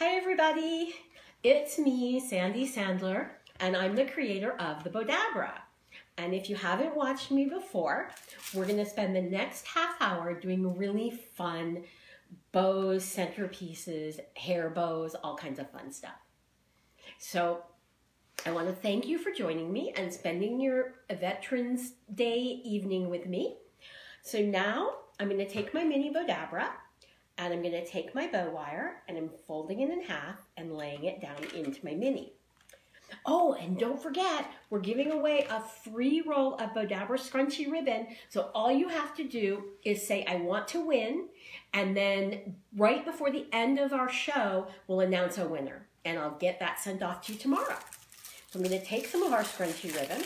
Hi everybody, it's me, Sandy Sandler, and I'm the creator of the Bowdabra. And if you haven't watched me before, we're gonna spend the next half hour doing really fun bows, centerpieces, hair bows, all kinds of fun stuff. So I wanna thank you for joining me and spending your Veterans Day evening with me. So now I'm gonna take my mini Bowdabra and I'm gonna take my bow wire and I'm folding it in half and laying it down into my mini. Oh, and don't forget, we're giving away a free roll of Bowdabra scrunchy ribbon. So all you have to do is say, I want to win. And then right before the end of our show, we'll announce a winner and I'll get that sent off to you tomorrow. So I'm gonna take some of our scrunchy ribbon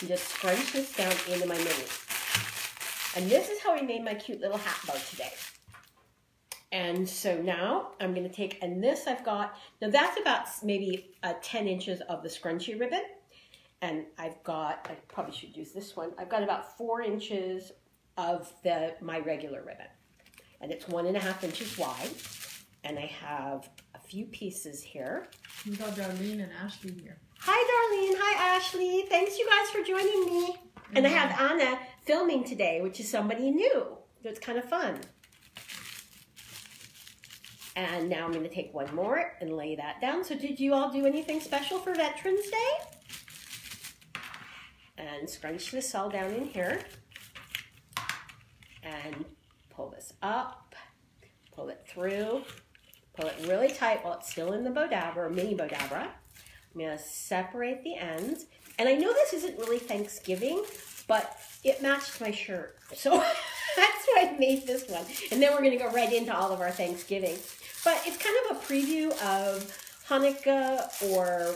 and just scrunch this down into my mini. And this is how I made my cute little hat bow today. And so now I'm going to take, and this I've got, now that's about maybe 10 inches of the scrunchy ribbon. And I've got, I probably should use this one. I've got about 4 inches of my regular ribbon. And it's 1.5 inches wide. And I have a few pieces here. We've got Darlene and Ashley here. Hi Darlene, hi Ashley. Thanks you guys for joining me. Mm-hmm. And I have Anna filming today, which is somebody new. So it's kind of fun. And now I'm going to take one more and lay that down. So did you all do anything special for Veterans Day? And scrunch this all down in here. And pull this up, pull it through, pull it really tight while it's still in the Bowdabra, mini Bowdabra. I'm going to separate the ends. And I know this isn't really Thanksgiving, but it matched my shirt. So that's why I made this one. And then we're going to go right into all of our Thanksgiving. But it's kind of a preview of Hanukkah or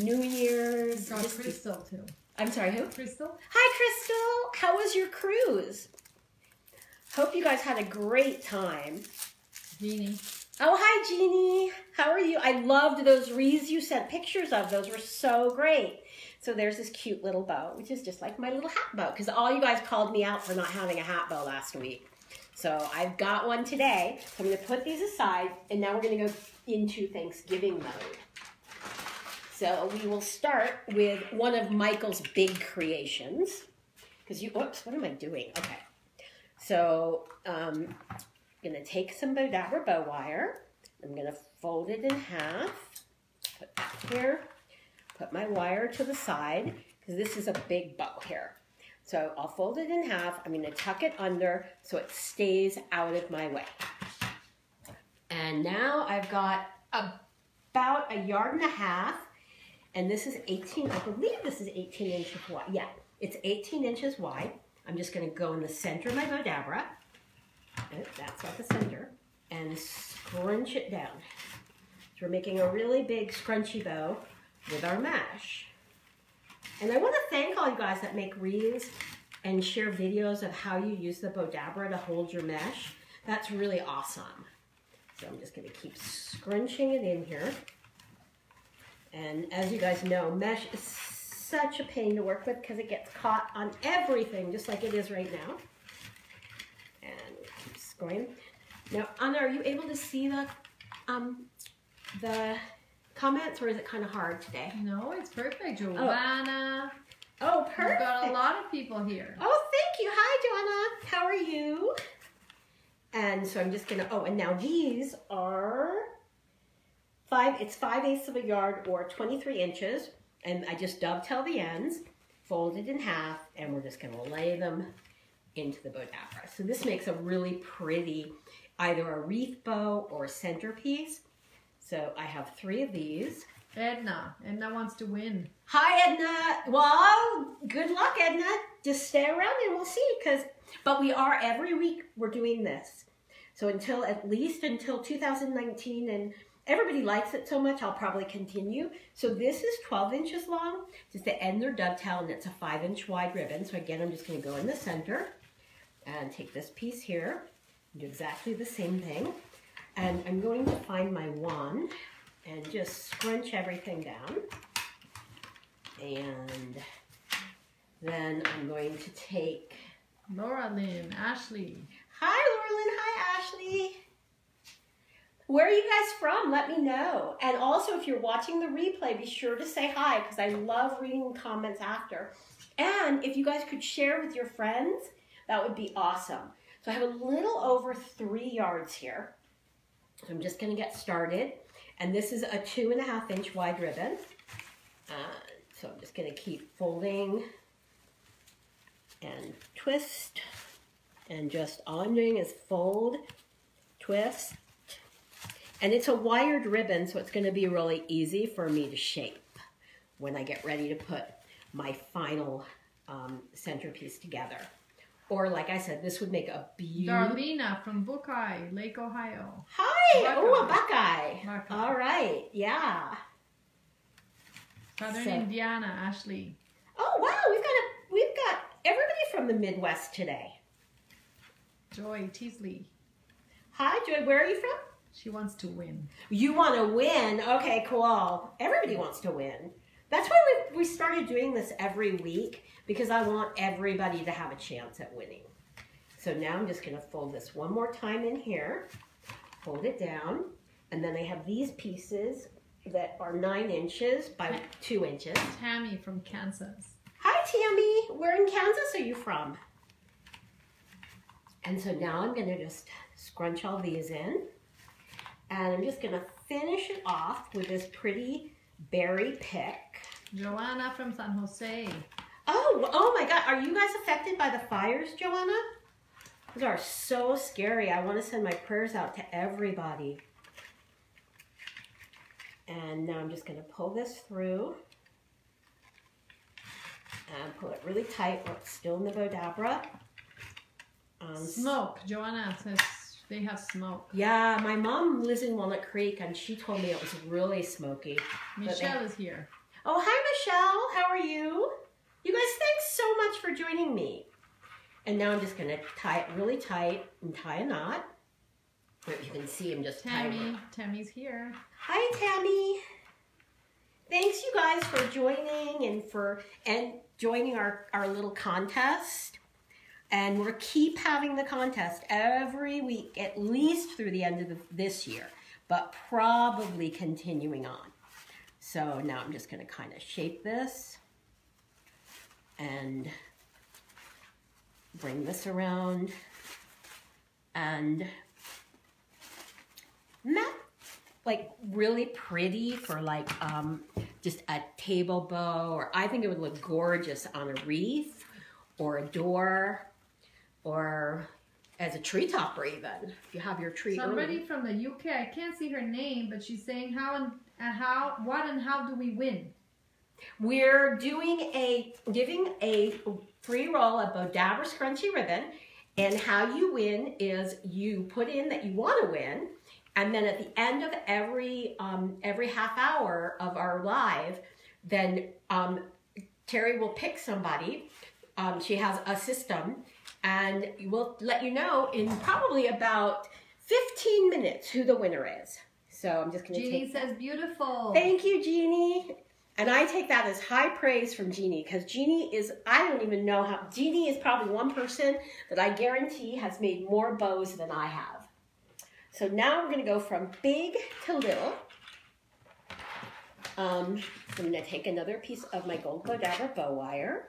New Year's. Got Crystal too. I'm sorry, who? Crystal. Hi, Crystal. How was your cruise? Hope you guys had a great time. Jeannie. Oh, hi, Jeannie. How are you? I loved those wreaths you sent pictures of. Those were so great. So there's this cute little bow, which is just like my little hat bow, because all you guys called me out for not having a hat bow last week. So I've got one today. So I'm going to put these aside, and now we're going to go into Thanksgiving mode. So we will start with one of Michael's big creations, because you, oops, what am I doing? Okay. So I'm going to take some Bowdabra bow wire. I'm going to fold it in half, put that here, put my wire to the side, because this is a big bow here. So I'll fold it in half. I'm going to tuck it under so it stays out of my way. And now I've got about 1.5 yards. And this is 18, I believe this is 18 inches wide. Yeah, it's 18 inches wide. I'm just going to go in the center of my Bowdabra. That's at the center, and scrunch it down. So we're making a really big scrunchy bow with our mesh. And I want to thank all you guys that make wreaths and share videos of how you use the Bowdabra to hold your mesh. That's really awesome. So I'm just going to keep scrunching it in here. And as you guys know, mesh is such a pain to work with because it gets caught on everything, just like it is right now. Going. Now, Anna, are you able to see the comments, or is it kind of hard today? No, it's perfect, Joanna. Oh, perfect. We've got a lot of people here. Oh, thank you. Hi, Joanna. How are you? And so I'm just going to, oh, and now these are it's 5/8 of a yard or 23 inches. And I just dovetail the ends, fold it in half, and we're just going to lay them into the Bowdabra. So this makes a really pretty, either a wreath bow or a centerpiece. So I have 3 of these. Edna wants to win. Hi, Edna. Well, good luck, Edna. Just stay around and we'll see, but we are, every week we're doing this. So at least until 2019, and everybody likes it so much, I'll probably continue. So this is 12 inches long, just the end or dovetail, and it's a 5-inch wide ribbon. So again, I'm just gonna go in the center and take this piece here, do exactly the same thing. And I'm going to find my wand and just scrunch everything down. And then I'm going to take... Laura Lynn, Ashley. Hi, Laura Lynn, hi, Ashley. Where are you guys from? Let me know. And also, if you're watching the replay, be sure to say hi, because I love reading comments after. And if you guys could share with your friends, that would be awesome. So I have a little over 3 yards here. I'm just gonna get started. And this is a 2.5 inch wide ribbon. So I'm just gonna keep folding and twist. And just all I'm doing is fold, twist. And it's a wired ribbon, so it's gonna be really easy for me to shape when I get ready to put my final centerpiece together. Or like I said, this would make a beautiful... Darlene from Buckeye, Lake Ohio. Hi! Buckeye. Oh, a Buckeye. Buckeye. All right, yeah. Southern Indiana, Ashley. Oh, wow, we've got everybody from the Midwest today. Joy Teasley. Hi, Joy. Where are you from? She wants to win. You want to win? Okay, cool. Everybody wants to win. That's why we started doing this every week, because I want everybody to have a chance at winning. So now I'm just going to fold this one more time in here, fold it down, and then I have these pieces that are 9 inches by 2 inches. Tammy from Kansas. Hi, Tammy. Where in Kansas are you from? And so now I'm going to just scrunch all these in, and I'm just going to finish it off with this pretty berry pick. Joanna from San Jose. Oh, oh my God. Are you guys affected by the fires, Joanna? Those are so scary. I want to send my prayers out to everybody. And now I'm just going to pull this through and pull it really tight where it's still in the Bowdabra. Smoke. Joanna says they have smoke. Yeah, my mom lives in Walnut Creek, and she told me it was really smoky. Michelle is here. Oh, hi, Michelle. How are you? You guys, thanks so much for joining me. And now I'm just going to tie it really tight and tie a knot. If you can see, I'm just tying it. Tammy's here. Hi, Tammy. Thanks, you guys, for joining and joining our little contest. And we'll keep having the contest every week, at least through the end of this year, but probably continuing on. So now I'm just going to kind of shape this and bring this around and not like really pretty for like just a table bow, or I think it would look gorgeous on a wreath or a door, or as a tree topper even, if you have your tree. Somebody from the UK, I can't see her name, but she's saying how do we win? We're giving a free roll of Bowdabra scrunchy ribbon, and how you win is you put in that you want to win, and then at the end of every half hour of our live, then Terry will pick somebody. She has a system, and we'll let you know in probably about 15 minutes who the winner is. So I'm just going to take... Jeannie says beautiful. Thank you, Jeannie. And I take that as high praise from Jeannie, because Jeannie is, I don't even know how, Jeannie is probably one person that I guarantee has made more bows than I have. So now we're going to go from big to little. I'm going to take another piece of my gold Bowdabra bow wire.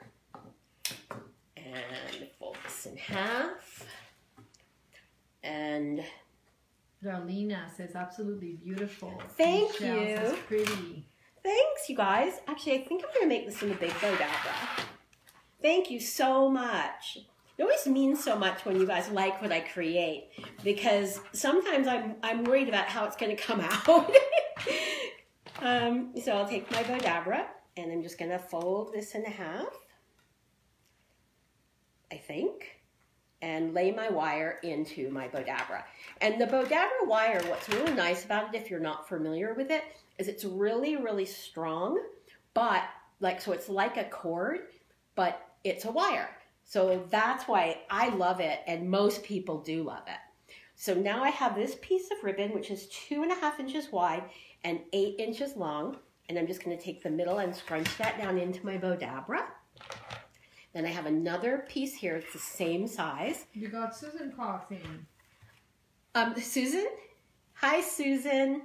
And fold this in half. And Darlena says absolutely beautiful. Thank you. Michelle says pretty. Thanks, you guys. Actually, I think I'm going to make this in the big Bowdabra. Thank you so much. It always means so much when you guys like what I create, because sometimes I'm worried about how it's going to come out. So I'll take my Bowdabra, and I'm just going to fold this in half, I think, and lay my wire into my Bowdabra. And the Bowdabra wire, what's really nice about it, if you're not familiar with it, is it's really, really strong, but like, so it's like a cord, but it's a wire. So that's why I love it, and most people do love it. So now I have this piece of ribbon, which is 2.5 inches wide and 8 inches long, and I'm just going to take the middle and scrunch that down into my Bowdabra. Then I have another piece here. It's the same size. You got Susan Cox in. Susan? Hi, Susan.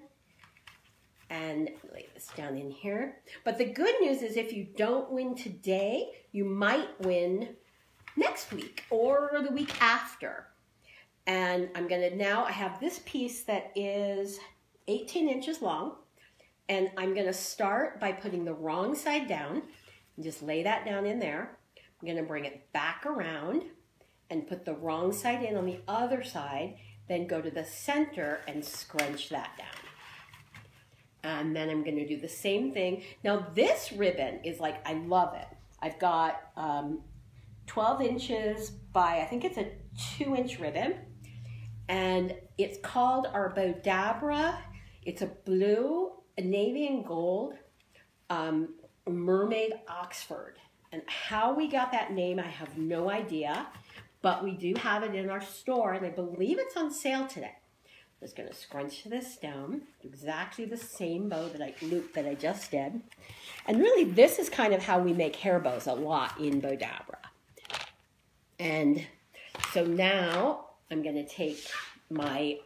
And lay this down in here. But the good news is if you don't win today, you might win next week or the week after. And I'm gonna now, I have this piece that is 18 inches long, and I'm gonna start by putting the wrong side down and just lay that down in there. I'm gonna bring it back around and put the wrong side in on the other side, then go to the center and scrunch that down. And then I'm gonna do the same thing. Now this ribbon is like, I love it. I've got 12 inches by, I think it's a 2-inch ribbon. And it's called our Bowdabra. It's a blue, a navy and gold, Mermaid Oxford. And how we got that name, I have no idea, but we do have it in our store, and I believe it's on sale today. I'm just gonna scrunch this down, do exactly the same bow that I looped that I just did. And really, this is kind of how we make hair bows a lot in Bowdabra. And so now I'm gonna take my,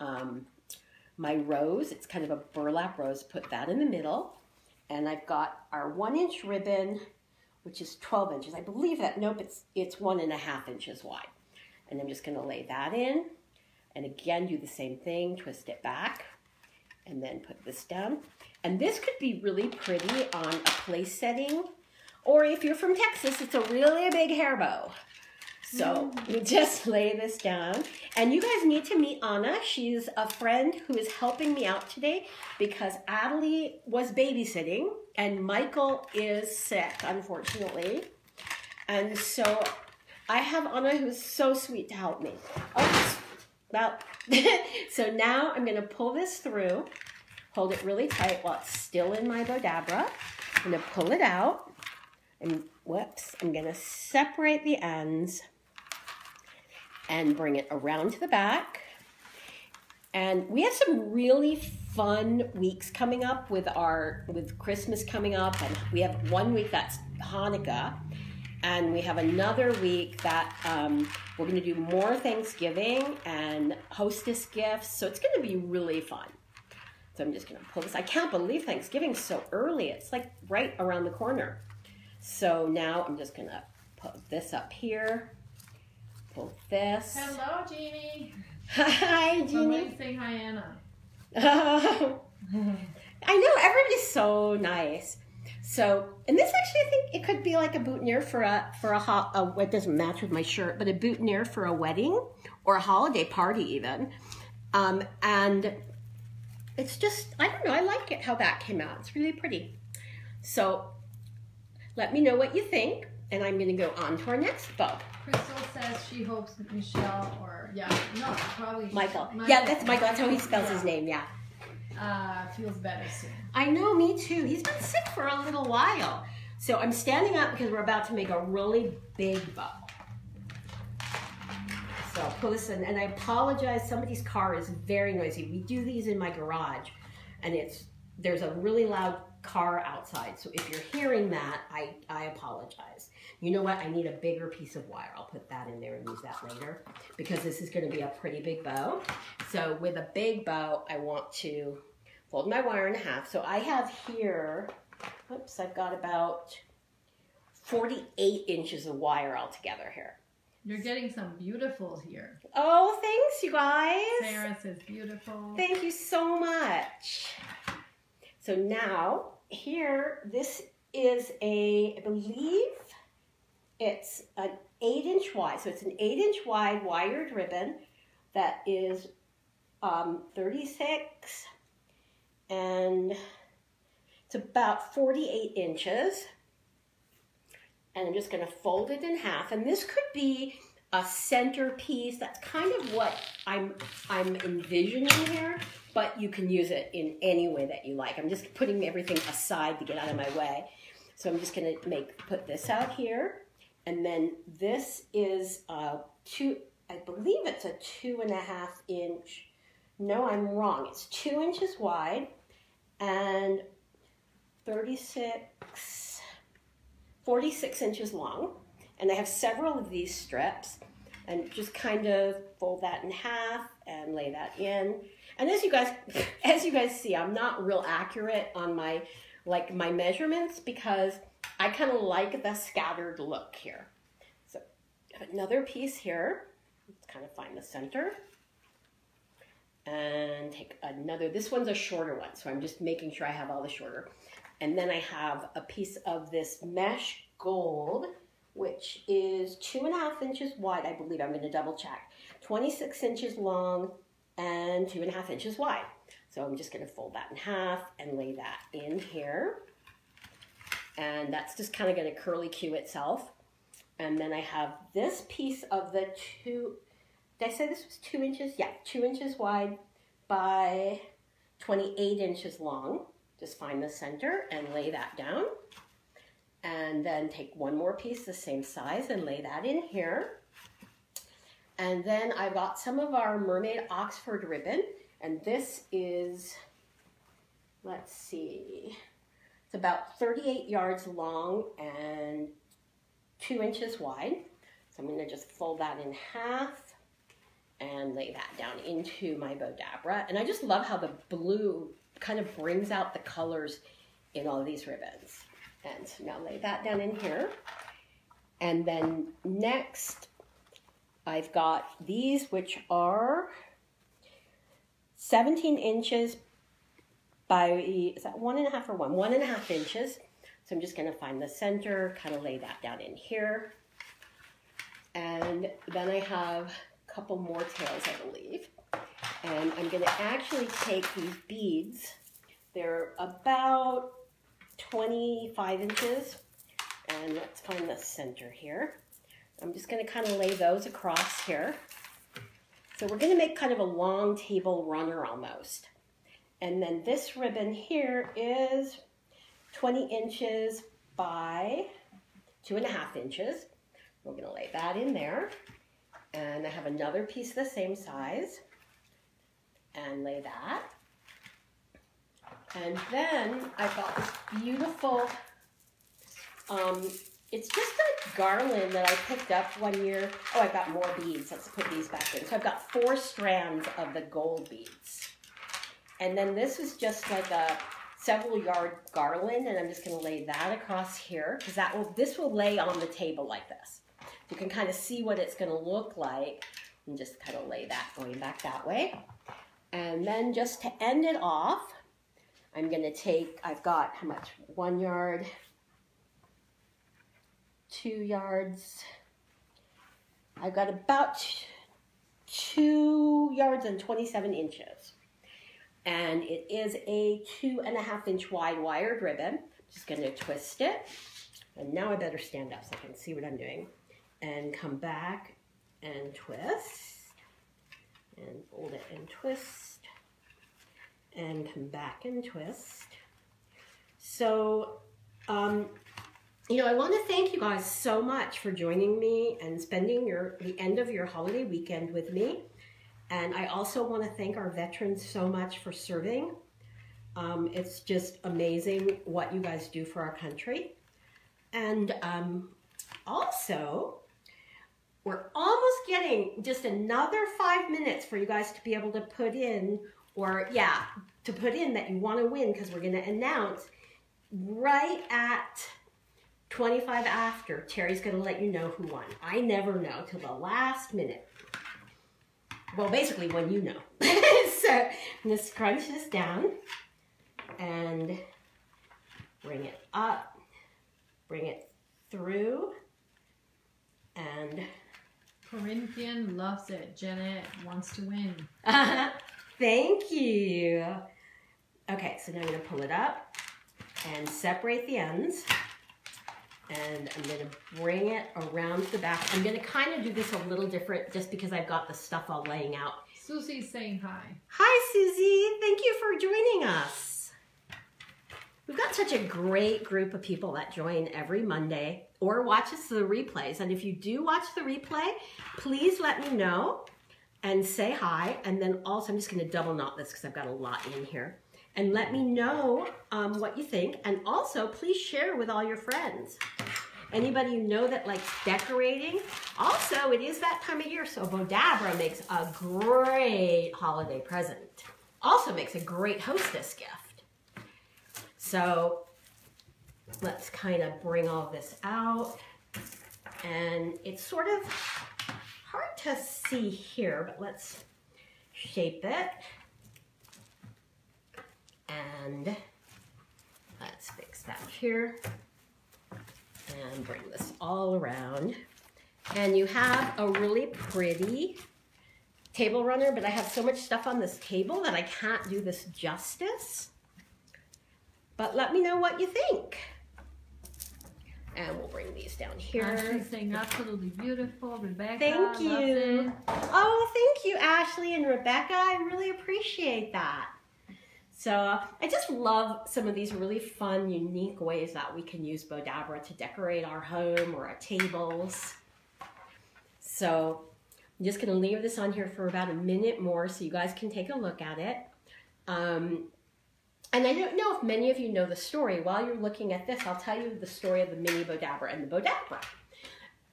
my rose, it's kind of a burlap rose, put that in the middle. And I've got our 1-inch ribbon, which is 12 inches. I believe that, nope, it's 1.5 inches wide. And I'm just gonna lay that in. And again, do the same thing, twist it back, and then put this down. And this could be really pretty on a place setting, or if you're from Texas, it's a really big hair bow. So you just lay this down. And you guys need to meet Anna. She's a friend who is helping me out today because Adelie was babysitting and Michael is sick, unfortunately. And so I have Anna who's so sweet to help me. Oh, well, so now I'm gonna pull this through, hold it really tight while it's still in my Bowdabra. I'm gonna pull it out and whoops, I'm gonna separate the ends and bring it around to the back. And we have some really fun weeks coming up with our, with Christmas coming up, and we have one week that's Hanukkah. And we have another week that we're gonna do more Thanksgiving and hostess gifts. So it's gonna be really fun. So I'm just gonna pull this. I can't believe Thanksgiving's so early. It's like right around the corner. So now I'm just gonna put this up here, pull this. Hello, Jeannie. Hi, Jeannie. I'm saying hi, Anna. Oh. I know, everybody's so nice. So, and this actually, I think it could be like a boutonniere for a it doesn't match with my shirt, but a boutonniere for a wedding or a holiday party even. And it's just, I don't know, I like it how that came out. It's really pretty. So let me know what you think, and I'm gonna go on to our next bow. Crystal says she hopes that Michelle or, yeah, no, probably Michael. Michael. Yeah, that's Michael, that's how he spells his name, yeah. Feels better soon. I know, me too. He's been sick for a little while. So I'm standing up because we're about to make a really big bow. So pull this in, and I apologize, somebody's car is very noisy. We do these in my garage, and it's, there's a really loud car outside. So if you're hearing that, I apologize. You know what, I need a bigger piece of wire. I'll put that in there and use that later because this is gonna be a pretty big bow. So with a big bow, I want to fold my wire in half. So I have here, oops, I've got about 48 inches of wire altogether here. You're getting some beautifuls here. Oh, thanks you guys. Sarah says beautiful. Thank you so much. So now here, this is a, I believe, it's an 8-inch wide. So it's an 8-inch wide wired ribbon that is 36 and it's about 48 inches. And I'm just gonna fold it in half. And this could be a centerpiece. That's kind of what I'm envisioning here. But you can use it in any way that you like. I'm just putting everything aside to get out of my way. So I'm just gonna put this out here. And then this is a I believe it's a 2.5 inch. No, I'm wrong. It's 2 inches wide and 46 inches long. And I have several of these strips and just kind of fold that in half and lay that in. And as you guys see, I'm not real accurate on my measurements because I kind of like the scattered look here. So another piece here, let's kind of find the center and take another, this one's a shorter one. So I'm just making sure I have all the shorter. And then I have a piece of this mesh gold, which is 2.5 inches wide, I believe. I'm going to double check. 26 inches long and 2.5 inches wide. So I'm just going to fold that in half and lay that in here. And that's just kind of going to curlicue itself. And then I have this piece of the two, did I say this was 2 inches? Yeah, 2 inches wide by 28 inches long. Just find the center and lay that down. And then take one more piece the same size and lay that in here. And then I've got some of our Mermaid Oxford ribbon. And this is, let's see, it's about 38 yards long and 2 inches wide. So I'm gonna just fold that in half and lay that down into my Bowdabra. And I just love how the blue kind of brings out the colors in all of these ribbons. And so now lay that down in here. And then next, I've got these, which are 17 inches by, is that 1.5 or 1? 1.5 inches. So I'm just gonna find the center, kind of lay that down in here. And then I have a couple more tails, I believe. And I'm gonna actually take these beads. They're about 25 inches. And let's find the center here. I'm just gonna kind of lay those across here. So we're gonna make kind of a long table runner almost. And then this ribbon here is 20 inches by 2.5 inches. We're gonna lay that in there. And I have another piece the same size and lay that. And then I've got this beautiful, it's just a garland that I picked up one year. Oh, I've got more beads. Let's put these back in. So I've got 4 strands of the gold beads. And then this is just like a several yard garland, and I'm just gonna lay that across here because that will, this will lay on the table like this. You can kind of see what it's gonna look like and just kind of lay that going back that way. And then just to end it off, I'm gonna take, I've got how much? 1 yard, 2 yards. I've got about 2 yards and 27 inches. And it is a 2.5 inch wide wired ribbon. Just gonna twist it. And now I better stand up so I can see what I'm doing. And come back and twist. And fold it and twist. And come back and twist. So, you know, I want to thank you guys so much for joining me and spending the end of your holiday weekend with me. And I also want to thank our veterans so much for serving. It's just amazing what you guys do for our country. And also, we're almost getting just another 5 minutes for you guys to be able to put in, or yeah, to put in that you want to win, because we're going to announce right at 25 after, Terry's gonna let you know who won. I never know till the last minute. Well, basically when you know. So I'm gonna scrunch this down and bring it up, bring it through, and... Corinthian loves it. Janet wants to win. Thank you. Okay, so now I'm gonna pull it up and separate the ends. And I'm gonna bring it around the back. I'm gonna kind of do this a little different just because I've got the stuff all laying out. Susie's saying hi. Hi, Susie. Thank you for joining us. We've got such a great group of people that join every Monday or watch us the replays. And if you do watch the replay, please let me know and say hi. And then also, I'm just gonna double knot this because I've got a lot in here. And let me know what you think. And also, please share with all your friends. Anybody you know that likes decorating. Also, it is that time of year, so Bowdabra makes a great holiday present. Also makes a great hostess gift. So let's kind of bring all this out. And it's sort of hard to see here, but let's shape it. And let's fix that here and bring this all around. And you have a really pretty table runner, but I have so much stuff on this table that I can't do this justice. But let me know what you think. And we'll bring these down here. Ashley's saying absolutely beautiful. Rebecca, thank you. Oh, thank you, Ashley and Rebecca. I really appreciate that. So I just love some of these really fun, unique ways that we can use Bowdabra to decorate our home or our tables. So I'm just gonna leave this on here for about a minute more so you guys can take a look at it. And I don't know if many of you know the story. While you're looking at this, I'll tell you the story of the Mini Bowdabra and the Bowdabra.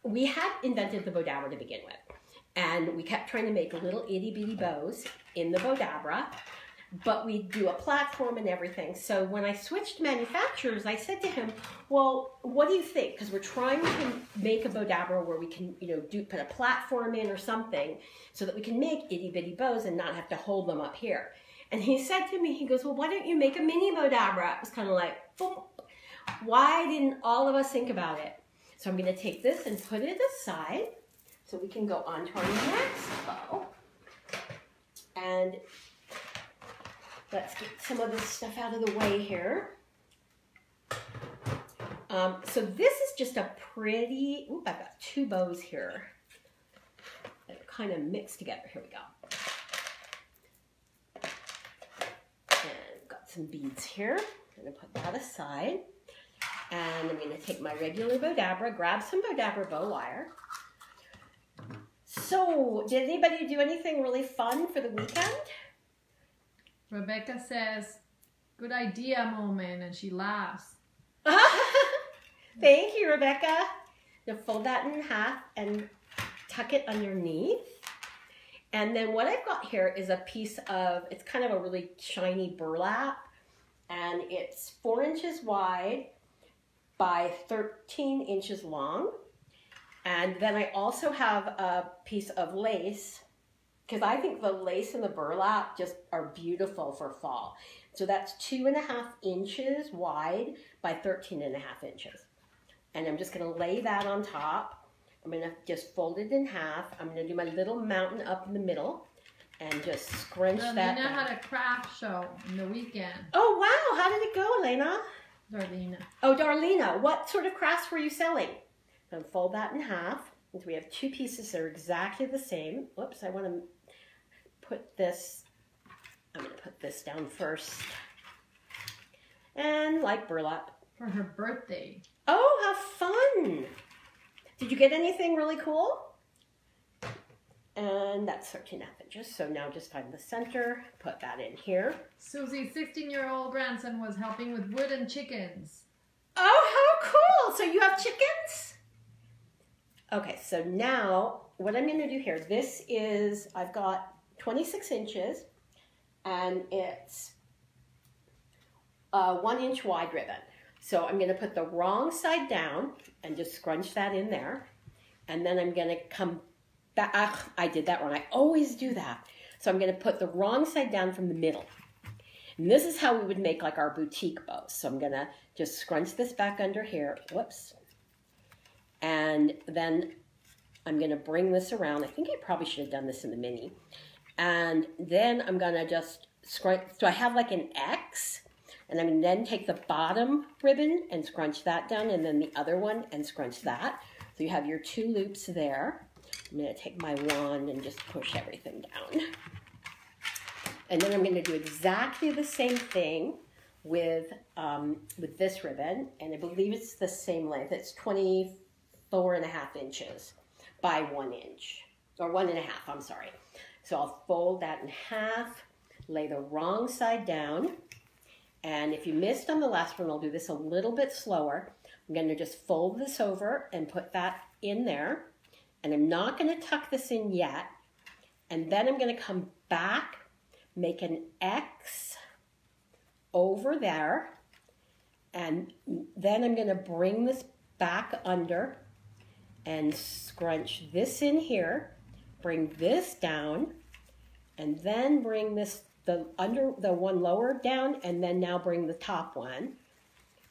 We had invented the Bowdabra to begin with, and we kept trying to make little itty bitty bows in the Bowdabra, but we do a platform and everything. So when I switched manufacturers, I said to him, well, what do you think? Because we're trying to make a Bowdabra where we can, you know, put a platform in or something so that we can make itty bitty bows and not have to hold them up here. And he said to me, he goes, well, why don't you make a Mini Bowdabra? It was kind of like, boom. Why didn't all of us think about it? So I'm gonna take this and put it aside so we can go on to our next bow. And let's get some of this stuff out of the way here. So this is just a pretty, ooh, I've got two bows here that are kind of mixed together. Here we go. And I've got some beads here. I'm gonna put that aside. And I'm gonna take my regular Bowdabra, grab some Bowdabra bow wire. So, did anybody do anything really fun for the weekend? Rebecca says, good idea, Mom, and she laughs. Thank you, Rebecca. Now fold that in half and tuck it underneath. And then what I've got here is a piece of, it's kind of a really shiny burlap, and it's 4 inches wide by 13 inches long. And then I also have a piece of lace, because I think the lace and the burlap just are beautiful for fall. So that's 2.5 inches wide by 13.5 inches. And I'm just gonna lay that on top. I'm gonna just fold it in half. I'm gonna do my little mountain up in the middle and just scrunch that. Lena had a craft show in the weekend. Oh, wow, how did it go, Lena? Darlene. Oh, Darlene, what sort of crafts were you selling? And fold that in half. So we have two pieces that are exactly the same. Whoops, I wanna put this, I'm gonna put this down first. And like burlap. For her birthday. Oh, how fun. Did you get anything really cool? And that's 13.5 inches. So now just find the center, put that in here. Susie's 16-year-old grandson was helping with wood and chickens. Oh, how cool. So you have chickens? Okay, so now what I'm gonna do here, this is, I've got 26 inches and it's 1 inch wide ribbon. So I'm gonna put the wrong side down and just scrunch that in there. And then I'm gonna come back, I did that wrong, I always do that. So I'm gonna put the wrong side down from the middle. And this is how we would make like our boutique bows. So I'm gonna just scrunch this back under here, whoops. And then I'm gonna bring this around. I think I probably should have done this in the mini. And then I'm gonna just scrunch, so I have like an X, and I'm gonna then take the bottom ribbon and scrunch that down, and then the other one and scrunch that. So you have your two loops there. I'm gonna take my wand and just push everything down. And then I'm gonna do exactly the same thing with this ribbon, and I believe it's the same length. It's 24.5 inches by 1 inch, or 1.5, I'm sorry. So I'll fold that in half, lay the wrong side down, and if you missed on the last one, I'll do this a little bit slower. I'm gonna just fold this over and put that in there, and I'm not gonna tuck this in yet, and then I'm gonna come back, make an X over there, and then I'm going to bring this back under and scrunch this in here, bring this down, and then bring this, the one lower down, and then now bring the top one,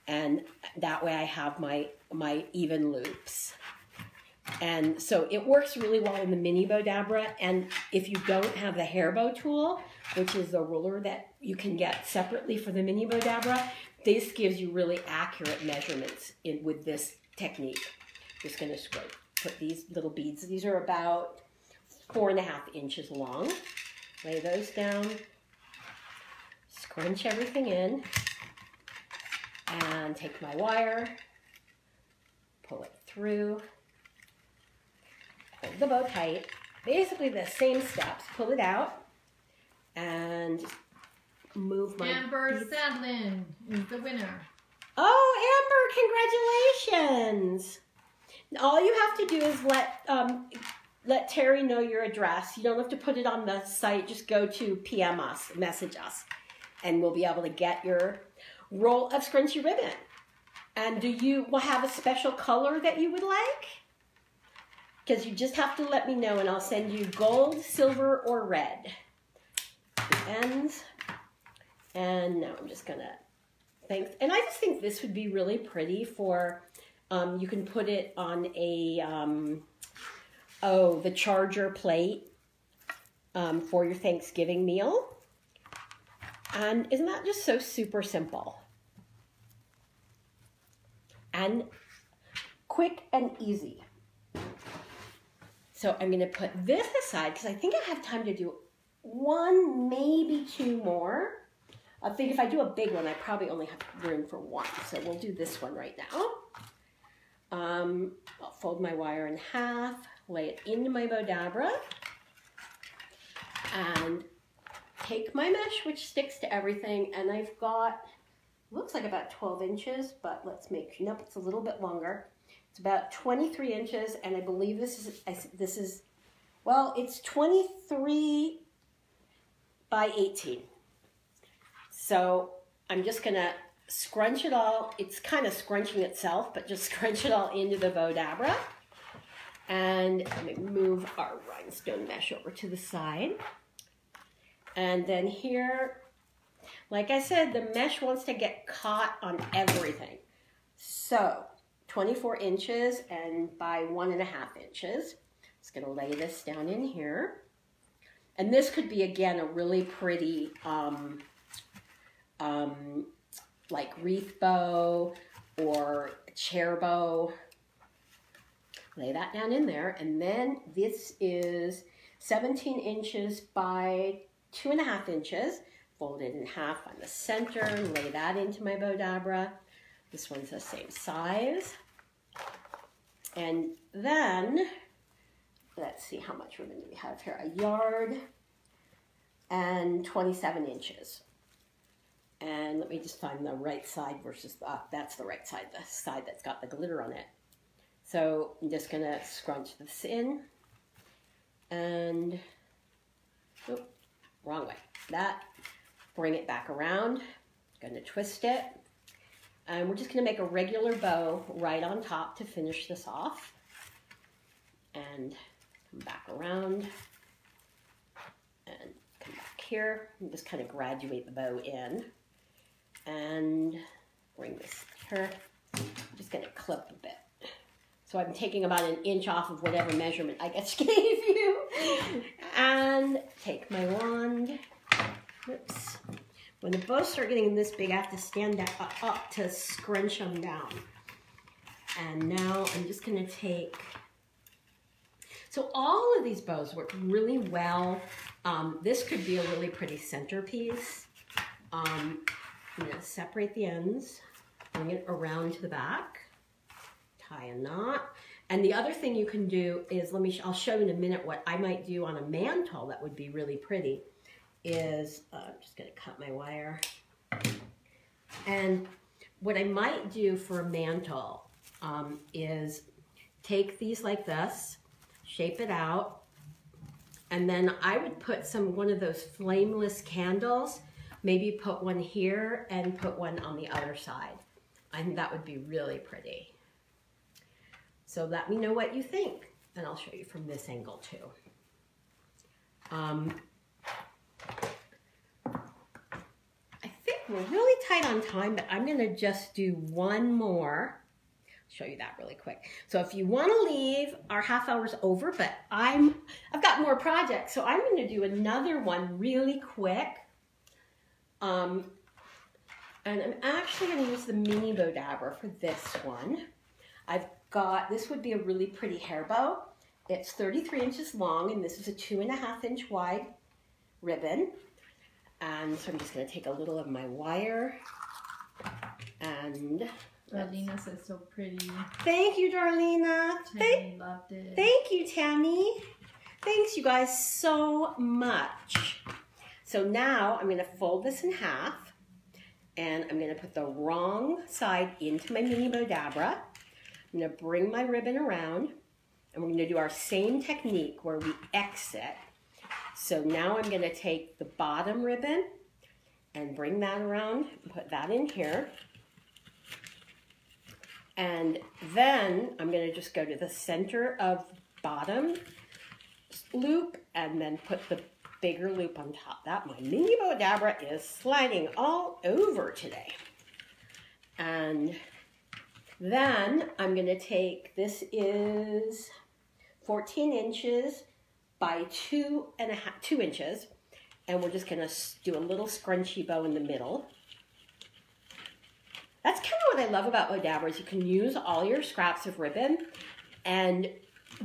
and that way I have my even loops. And so it works really well in the Mini Bowdabra. And if you don't have the hair bow tool, which is the ruler that you can get separately for the Mini Bowdabra, this gives you really accurate measurements with this technique. I'm just going to scrape, put these little beads. These are about 4.5 inches long. Lay those down, scrunch everything in, and take my wire, pull it through, hold the bow tight, basically the same steps, pull it out, and move my... Amber Sedlin is the winner. Oh, Amber, congratulations! All you have to do is let Terry know your address. You don't have to put it on the site. Just go to PM us, message us, and we'll be able to get your roll of scrunchy ribbon. And do you have a special color that you would like? Because you just have to let me know, and I'll send you gold, silver, or red. The ends. And now I'm just going to... Thanks. And I just think this would be really pretty for... you can put it on a... the charger plate for your Thanksgiving meal. And isn't that just so super simple? And quick and easy. So I'm going to put this aside because I think I have time to do one, maybe two more. I think if I do a big one, I probably only have room for one. So we'll do this one right now. I'll fold my wire in half. Lay it into my Bowdabra and take my mesh, which sticks to everything, and I've got, looks like about 12 inches, but let's make, nope, it's a little bit longer. It's about 23 inches, and I believe this is, well, it's 23 by 18. So I'm just gonna scrunch it all. It's kind of scrunching itself, but just scrunch it all into the Bowdabra. And let me move our rhinestone mesh over to the side. And then here, like I said, the mesh wants to get caught on everything. So 24 inches and by 1.5 inches. Just gonna lay this down in here. And this could be, again, a really pretty like wreath bow or chair bow. Lay that down in there, and then this is 17 inches by 2.5 inches. Fold it in half on the center, lay that into my Bowdabra. This one's the same size. And then, let's see how much ribbon do we have here. A yard and 27 inches. And let me just find the right side versus, that's the right side, the side that's got the glitter on it. So I'm just going to scrunch this in and, oh, wrong way, that, bring it back around, going to twist it, and we're just going to make a regular bow right on top to finish this off, and come back around, and come back here, and just kind of graduate the bow in, and bring this here. I'm just going to clip a bit. So I'm taking about 1 inch off of whatever measurement I just gave you. And take my wand. Oops. When the bows start getting this big, I have to stand up to scrunch them down. And now I'm just going to take... So all of these bows work really well. This could be a really pretty centerpiece. I'm going to separate the ends. Bring it around to the back. Tie a knot. And the other thing you can do is, I'll show you in a minute what I might do on a mantle that would be really pretty, is, I'm just going to cut my wire. And what I might do for a mantle is take these like this, shape it out, And then I would put one of those flameless candles, maybe put one here and put one on the other side. I think that would be really pretty. So let me know what you think. And I'll show you from this angle too. I think we're really tight on time, but I'm gonna just do one more. Show you that really quick. So if you want to leave, our half hour's over, but I've got more projects, so I'm going to do another one really quick. And I'm actually going to use the Mini Bowdabra for this one. I've got, this would be a really pretty hair bow. It's 33 inches long, and this is a 2.5 inch wide ribbon. And so I'm just going to take a little of my wire and Darlene says so pretty. Thank you, Darlene. Tammy loved it. Thank you, Tammy. Thanks, you guys, so much. So now I'm going to fold this in half, and I'm going to put the wrong side into my Mini Bowdabra. I'm going to bring my ribbon around, and we're going to do our same technique where we exit. So now I'm going to take the bottom ribbon and bring that around and put that in here. And then I'm going to just go to the center of bottom loop and then put the bigger loop on top. That my Mini Bowdabra is sliding all over today. And then I'm going to take, this is 14 inches by 2 inches. And we're just going to do a little scrunchy bow in the middle. That's kind of what I love about Bowdabra is you can use all your scraps of ribbon and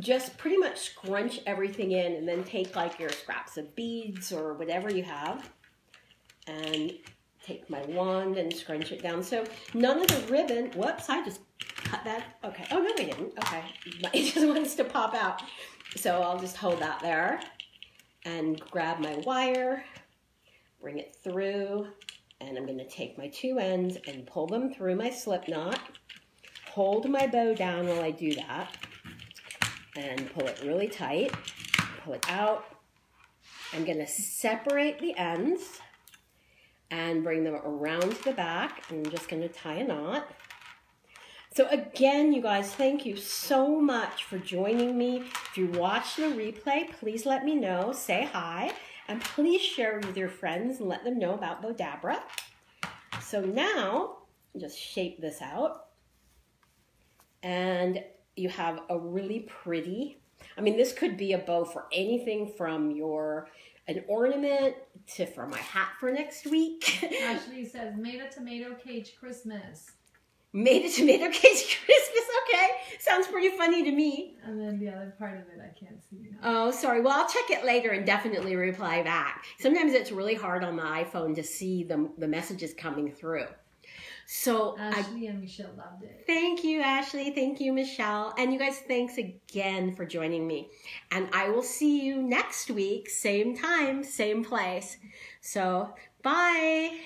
just pretty much scrunch everything in and then take like your scraps of beads or whatever you have and take my wand and scrunch it down. So none of the ribbon, whoops, I just cut that. Okay. Oh, no, I didn't. Okay. It just wants to pop out. So I'll just hold that there and grab my wire, bring it through. And I'm going to take my two ends and pull them through my slip knot, hold my bow down while I do that, and pull it really tight, pull it out. I'm going to separate the ends and bring them around the back. I'm just going to tie a knot. So again, you guys, thank you so much for joining me. If you watch the replay, please let me know, say hi. And please share with your friends and let them know about Bowdabra. So now, just shape this out. And you have a really pretty, I mean, this could be a bow for anything from an ornament to for my hat for next week. Ashley says, made a tomato cage Christmas. Made a tomato cage Christmas, okay. Sounds pretty funny to me. And then the other part of it I can't see now. Oh, sorry. Well, I'll check it later and definitely reply back. Sometimes it's really hard on my iPhone to see the messages coming through. So Ashley and Michelle loved it. Thank you, Ashley. Thank you, Michelle. And you guys, thanks again for joining me. And I will see you next week, same time, same place. So, bye.